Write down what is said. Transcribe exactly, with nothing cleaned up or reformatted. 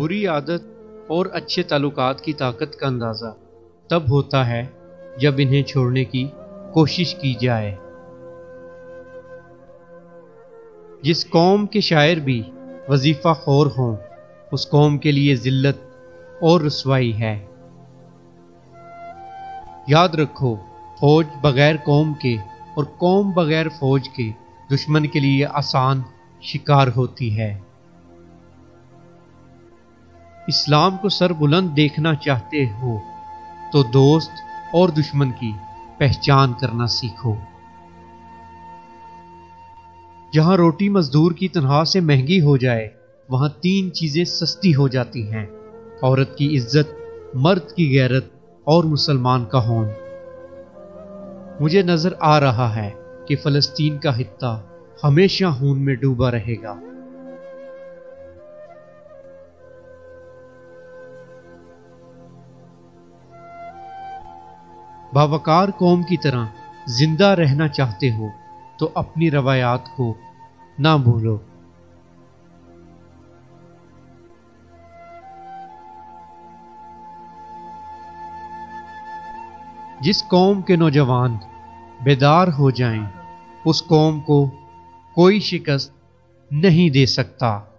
बुरी आदत और अच्छे ताल्लुकात की ताकत का अंदाज़ा तब होता है जब इन्हें छोड़ने की कोशिश की जाए। जिस कौम के शायर भी वजीफ़ा ख़ोर हों उस कौम के लिए ज़िल्लत और रुसवाई है। याद रखो, फौज बग़ैर कौम के और कौम बग़ैर फौज के दुश्मन के लिए आसान शिकार होती है। इस्लाम को सरबुलंद देखना चाहते हो तो दोस्त और दुश्मन की पहचान करना सीखो। जहां रोटी मजदूर की तनख्वाह से महंगी हो जाए वहां तीन चीजें सस्ती हो जाती हैं, औरत की इज्जत, मर्द की गैरत और मुसलमान का होन। मुझे नजर आ रहा है कि फलस्तीन का हिस्सा हमेशा खून में डूबा रहेगा। बावकार कौम की तरह जिंदा रहना चाहते हो तो अपनी रवायात को ना भूलो। जिस कौम के नौजवान बेदार हो जाएं, उस कौम को कोई शिकस्त नहीं दे सकता।